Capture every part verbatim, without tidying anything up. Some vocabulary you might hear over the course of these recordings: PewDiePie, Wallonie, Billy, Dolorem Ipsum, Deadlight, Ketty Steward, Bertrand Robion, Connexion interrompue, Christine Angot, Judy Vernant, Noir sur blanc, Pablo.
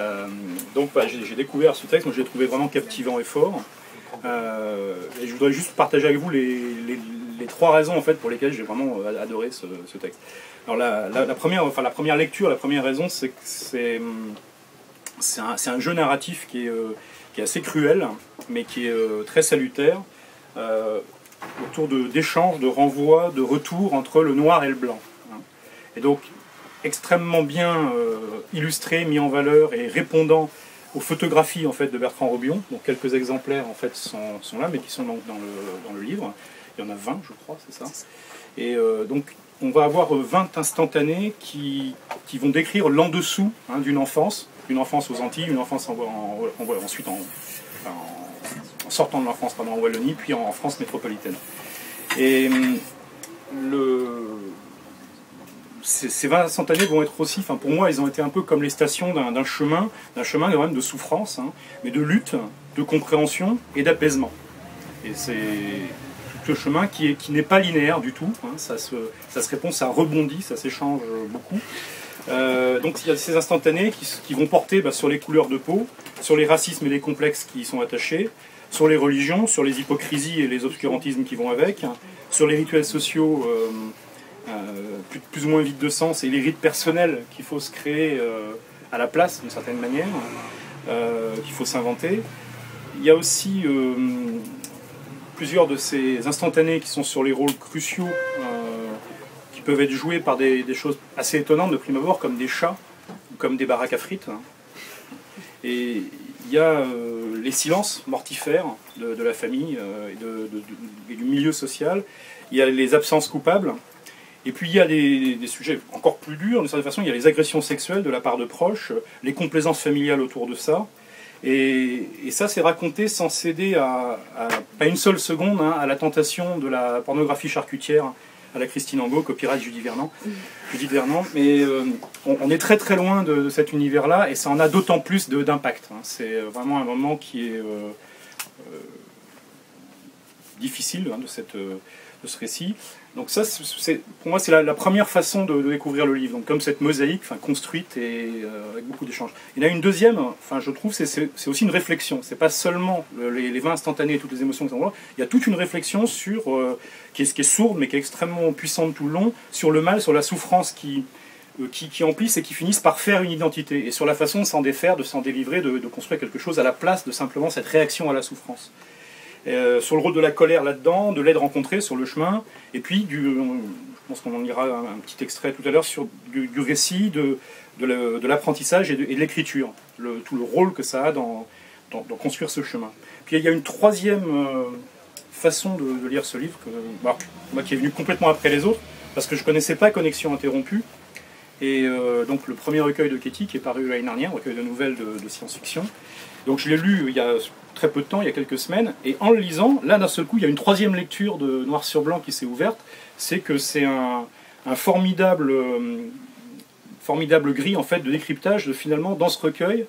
Euh, donc bah, j'ai découvert ce texte, moi je l'ai trouvé vraiment captivant et fort. Euh, et je voudrais juste partager avec vous les, les, les trois raisons en fait, pour lesquelles j'ai vraiment adoré ce, ce texte. Alors la, la, la, première, enfin, la première lecture, la première raison, c'est que c'est un, un jeu narratif qui est, euh, qui est assez cruel, mais qui est euh, très salutaire, euh, autour d'échanges, de, de renvois, de retours entre le noir et le blanc. Hein. Et donc, extrêmement bien euh, illustré, mis en valeur et répondant aux photographies en fait, de Bertrand Robion. Donc quelques exemplaires en fait, sont, sont là, mais qui sont dans, dans, le, dans le livre. Il y en a vingt, je crois, c'est ça. Et euh, donc on va avoir vingt instantanés qui, qui vont décrire l'en-dessous hein, d'une enfance, une enfance aux Antilles, une enfance en, en, en, ensuite en, en, en sortant de l'enfance en Wallonie, puis en, en France métropolitaine. Et le... Ces vingt instantanés vont être aussi, enfin pour moi, ils ont été un peu comme les stations d'un chemin, d'un chemin quand même de souffrance, hein, mais de lutte, de compréhension et d'apaisement. Et c'est tout ce chemin qui n'est qui n'est pas linéaire du tout, hein, ça, se, ça se répond, ça rebondit, ça s'échange beaucoup. Euh, donc il y a ces instantanés qui, qui vont porter bah, sur les couleurs de peau, sur les racismes et les complexes qui y sont attachés, sur les religions, sur les hypocrisies et les obscurantismes qui vont avec, sur les rituels sociaux... Euh, Euh, plus, plus ou moins vide de sens et les rites personnels qu'il faut se créer euh, à la place d'une certaine manière, euh, qu'il faut s'inventer. Il y a aussi euh, plusieurs de ces instantanés qui sont sur les rôles cruciaux euh, qui peuvent être joués par des, des choses assez étonnantes de prime abord comme des chats ou comme des baraques à frites. Et il y a euh, les silences mortifères de, de la famille euh, et, de, de, de, et du milieu social. Il y a les absences coupables. Et puis il y a des, des sujets encore plus durs, de certaine façon, il y a les agressions sexuelles de la part de proches, les complaisances familiales autour de ça, et, et ça c'est raconté sans céder à, à pas une seule seconde hein, à la tentation de la pornographie charcutière à la Christine Angot, copyright Judy Vernant. Mmh. Judy Vernant, mais euh, on, on est très très loin de, de cet univers-là, et ça en a d'autant plus d'impact. Hein. C'est vraiment un moment qui est euh, euh, difficile hein, de cette... Euh, de ce récit. Donc ça, c'est, pour moi, c'est la, la première façon de, de découvrir le livre, donc comme cette mosaïque enfin, construite et euh, avec beaucoup d'échanges. Il y en a une deuxième, enfin, je trouve, c'est aussi une réflexion. C'est pas seulement les, les vingt instantanés et toutes les émotions qui sont là. Il y a toute une réflexion sur, euh, qui, est, qui est sourde, mais qui est extrêmement puissante tout le long, sur le mal, sur la souffrance qui, euh, qui, qui emplissent et qui finissent par faire une identité, et sur la façon de s'en défaire, de s'en délivrer, de, de construire quelque chose à la place de simplement cette réaction à la souffrance. Euh, sur le rôle de la colère là-dedans, de l'aide rencontrée sur le chemin, et puis, du, on, je pense qu'on en lira un, un petit extrait tout à l'heure, sur du, du récit, de, de l'apprentissage et de, de l'écriture, le, tout le rôle que ça a dans, dans, dans construire ce chemin. Puis il y a une troisième euh, façon de, de lire ce livre, que, bah, moi qui est venue complètement après les autres, parce que je ne connaissais pas Connexion interrompue, et euh, donc le premier recueil de Ketty qui est paru l'année dernière, recueil de nouvelles de, de science-fiction. Donc je l'ai lu il y a très peu de temps, il y a quelques semaines, et en le lisant, là d'un seul coup, il y a une troisième lecture de Noir sur blanc qui s'est ouverte, c'est que c'est un, un formidable, euh, formidable grille en fait, de décryptage de, finalement dans ce recueil.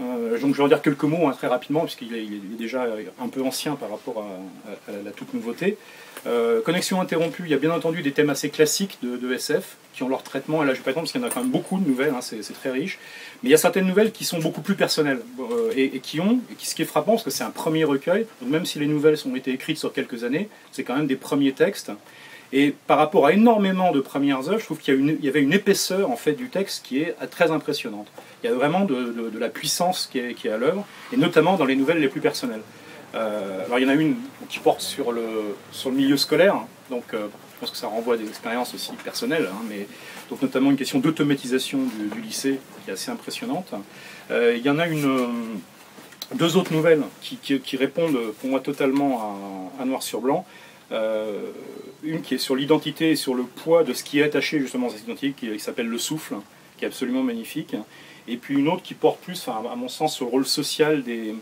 Euh, donc je vais en dire quelques mots hein, très rapidement, puisqu'il est, est déjà un peu ancien par rapport à, à, à la toute nouveauté. Euh, Connexion interrompue, il y a bien entendu des thèmes assez classiques de, de S F, qui ont leur traitement, et là je ne vais pas parce qu'il y en a quand même beaucoup de nouvelles, hein, c'est très riche, mais il y a certaines nouvelles qui sont beaucoup plus personnelles, euh, et, et qui ont, et qui, ce qui est frappant, parce que c'est un premier recueil, donc même si les nouvelles ont été écrites sur quelques années, c'est quand même des premiers textes, et par rapport à énormément de premières œuvres, je trouve qu'il y, y avait une épaisseur en fait, du texte qui est très impressionnante. Il y a vraiment de, de, de la puissance qui est, qui est à l'œuvre, et notamment dans les nouvelles les plus personnelles. Euh, alors il y en a une qui porte sur le, sur le milieu scolaire, hein, donc euh, je pense que ça renvoie à des expériences aussi personnelles, hein, mais, donc notamment une question d'automatisation du, du lycée qui est assez impressionnante. Euh, il y en a une, euh, deux autres nouvelles qui, qui, qui répondent pour moi totalement à, à Noir sur blanc. Euh, une qui est sur l'identité et sur le poids de ce qui est attaché justement à cette identité, qui, qui s'appelle le souffle, qui est absolument magnifique. Et puis une autre qui porte plus, à, à mon sens, sur le rôle social des...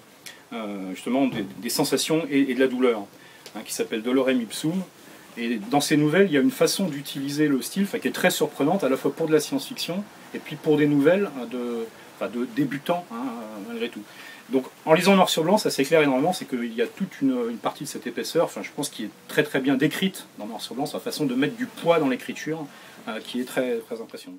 Euh, justement des, des sensations et, et de la douleur, hein, qui s'appelle Dolorem Ipsum. Et dans ces nouvelles, il y a une façon d'utiliser le style qui est très surprenante, à la fois pour de la science-fiction et puis pour des nouvelles de, de débutants, hein, malgré tout. Donc en lisant Noir sur blanc, ça s'éclaire énormément, c'est qu'il y a toute une, une partie de cette épaisseur, enfin, je pense, qui est très très bien décrite dans Noir sur blanc, sa façon de mettre du poids dans l'écriture, euh, qui est très, très impressionnante.